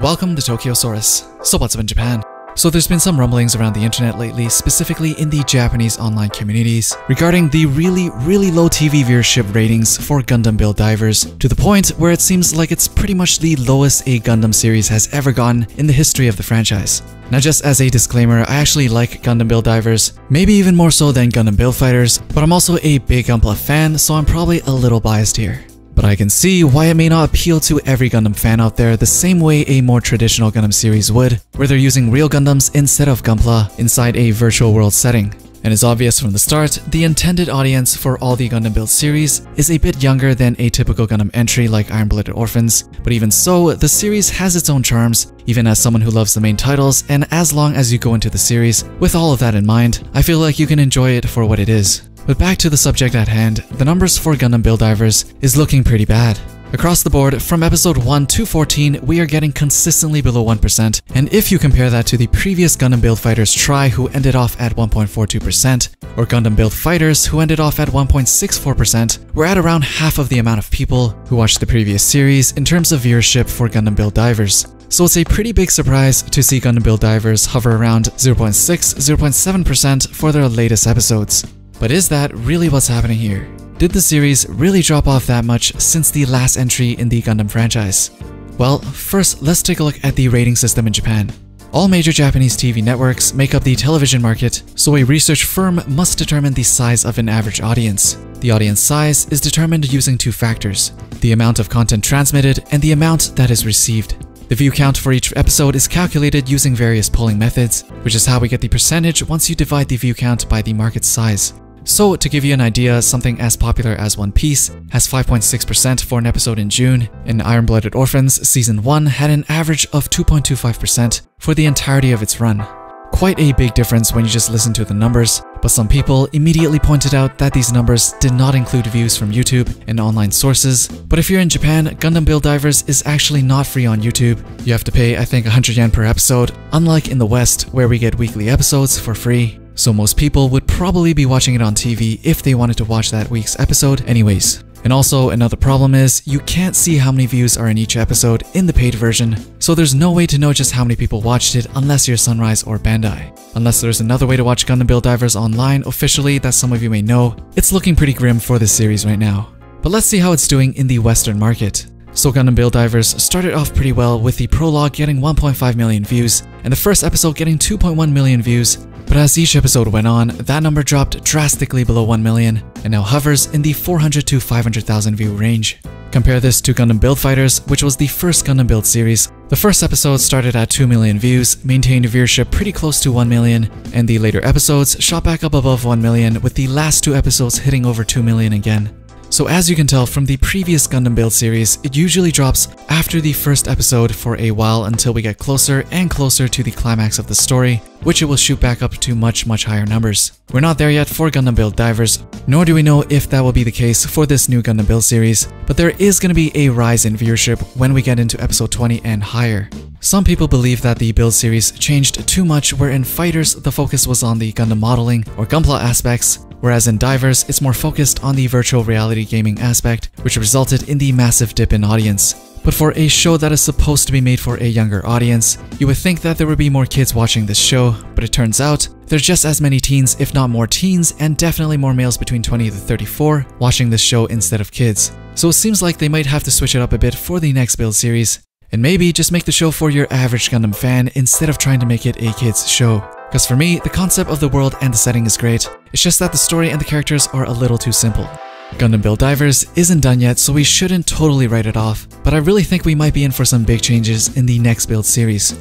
Welcome to Tokyosaurus. So what's up in Japan? So there's been some rumblings around the internet lately, specifically in the Japanese online communities, regarding the really low TV viewership ratings for Gundam Build Divers, to the point where it seems like it's pretty much the lowest a Gundam series has ever gotten in the history of the franchise. Now just as a disclaimer, I actually like Gundam Build Divers, maybe even more so than Gundam Build Fighters, but I'm also a big Gunpla fan, so I'm probably a little biased here. But I can see why it may not appeal to every Gundam fan out there the same way a more traditional Gundam series would, where they're using real Gundams instead of Gunpla inside a virtual world setting. And it's obvious from the start, the intended audience for all the Gundam Build series is a bit younger than a typical Gundam entry like Iron-Blooded Orphans, but even so, the series has its own charms, even as someone who loves the main titles, and as long as you go into the series with all of that in mind, I feel like you can enjoy it for what it is. But back to the subject at hand, the numbers for Gundam Build Divers is looking pretty bad. Across the board, from episode 1 to 14, we are getting consistently below 1%, and if you compare that to the previous Gundam Build Fighters Tri, who ended off at 1.42%, or Gundam Build Fighters, who ended off at 1.64%, we're at around half of the amount of people who watched the previous series in terms of viewership for Gundam Build Divers. So it's a pretty big surprise to see Gundam Build Divers hover around 0.6–0.7% for their latest episodes. But is that really what's happening here? Did the series really drop off that much since the last entry in the Gundam franchise? Well, first let's take a look at the rating system in Japan. All major Japanese TV networks make up the television market, so a research firm must determine the size of an average audience. The audience size is determined using two factors: the amount of content transmitted and the amount that is received. The view count for each episode is calculated using various polling methods, which is how we get the percentage once you divide the view count by the market size. So, to give you an idea, something as popular as One Piece has 5.6% for an episode in June, and Iron-Blooded Orphans Season 1 had an average of 2.25% for the entirety of its run. Quite a big difference when you just listen to the numbers, but some people immediately pointed out that these numbers did not include views from YouTube and online sources. But if you're in Japan, Gundam Build Divers is actually not free on YouTube. You have to pay, I think, 100 yen per episode, unlike in the West, where we get weekly episodes for free. So most people would probably be watching it on TV if they wanted to watch that week's episode anyways. And also, another problem is, you can't see how many views are in each episode in the paid version, so there's no way to know just how many people watched it unless you're Sunrise or Bandai. Unless there's another way to watch Gundam Build Divers online officially that some of you may know, it's looking pretty grim for this series right now. But let's see how it's doing in the Western market. So Gundam Build Divers started off pretty well with the prologue getting 1.5 million views, and the first episode getting 2.1 million views, but as each episode went on, that number dropped drastically below 1 million, and now hovers in the 400 to 500,000 view range. Compare this to Gundam Build Fighters, which was the first Gundam Build series. The first episode started at 2 million views, maintained viewership pretty close to 1 million, and the later episodes shot back up above 1 million, with the last two episodes hitting over 2 million again. So as you can tell from the previous Gundam Build series, it usually drops after the first episode for a while until we get closer and closer to the climax of the story, which it will shoot back up to much higher numbers. We're not there yet for Gundam Build Divers, nor do we know if that will be the case for this new Gundam Build series, but there is going to be a rise in viewership when we get into episode 20 and higher. Some people believe that the Build series changed too much, where in Fighters the focus was on the Gundam modeling or Gunpla aspects, whereas in Divers, it's more focused on the virtual reality gaming aspect, which resulted in the massive dip in audience. But for a show that is supposed to be made for a younger audience, you would think that there would be more kids watching this show, but it turns out there's just as many teens, if not more teens, and definitely more males between 20 to 34 watching this show instead of kids. So it seems like they might have to switch it up a bit for the next Build series, and maybe just make the show for your average Gundam fan instead of trying to make it a kids show. Because for me, the concept of the world and the setting is great, it's just that the story and the characters are a little too simple. Gundam Build Divers isn't done yet, so we shouldn't totally write it off, but I really think we might be in for some big changes in the next Build series.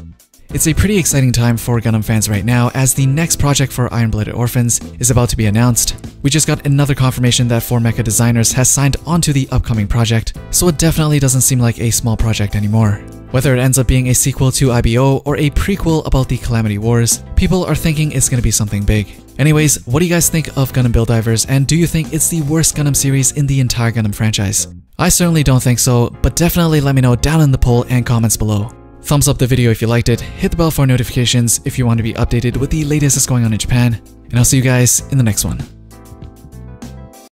It's a pretty exciting time for Gundam fans right now, as the next project for Iron-Blooded Orphans is about to be announced. We just got another confirmation that 4 Mecha Designers has signed onto the upcoming project, so it definitely doesn't seem like a small project anymore. Whether it ends up being a sequel to IBO or a prequel about the Calamity Wars, people are thinking it's gonna be something big. Anyways, what do you guys think of Gundam Build Divers, and do you think it's the worst Gundam series in the entire Gundam franchise? I certainly don't think so, but definitely let me know down in the poll and comments below. Thumbs up the video if you liked it, hit the bell for notifications if you want to be updated with the latest that's going on in Japan, and I'll see you guys in the next one.